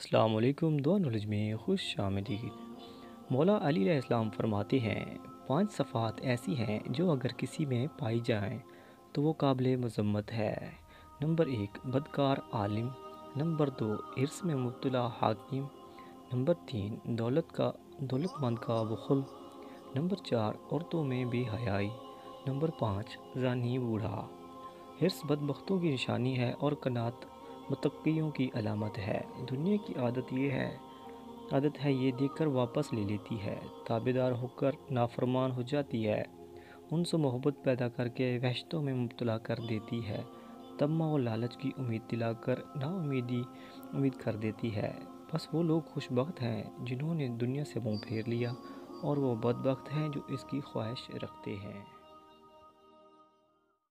अस्सलाम वालेकुम, दुआ नॉलेज में खुश आमदीद। मौला अली अलैहिस्सलाम फरमाते हैं, 5 सफ़ात ऐसी हैं जो अगर किसी में पाई जाएं तो वो काबिल मजम्मत है। नंबर 1 बदकार आलिम, नंबर 2 इर्स में मुब्तला हाकिम, नंबर 3 दौलतमंद का बुखल, नंबर 4 औरतों में बेहयाई, नंबर 5 जानी बूढ़ा। हिर्स बदबख्तों की निशानी है और कनात मतक्कियों की अलामत है। दुनिया की आदत है ये देखकर वापस ले लेती है, ताबेदार होकर नाफरमान हो जाती है, उनसे मोहब्बत पैदा करके वहशतों में मुब्तला कर देती है, तम्मा और लालच की उम्मीद दिलाकर नाउमीदी उम्मीद कर देती है। बस वो लोग खुशबख्त हैं जिन्होंने दुनिया से मुँह फेर लिया, और वो बदबख्त हैं जो इसकी ख्वाहिश रखते हैं।